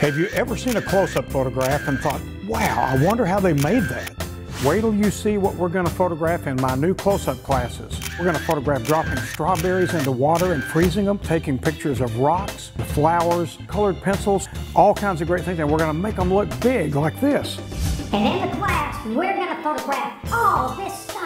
Have you ever seen a close-up photograph and thought, wow, I wonder how they made that? Wait till you see what we're going to photograph in my new close-up classes. We're going to photograph dropping strawberries into water and freezing them, taking pictures of rocks, flowers, colored pencils, all kinds of great things, and we're going to make them look big like this. And in the class, we're going to photograph all this stuff.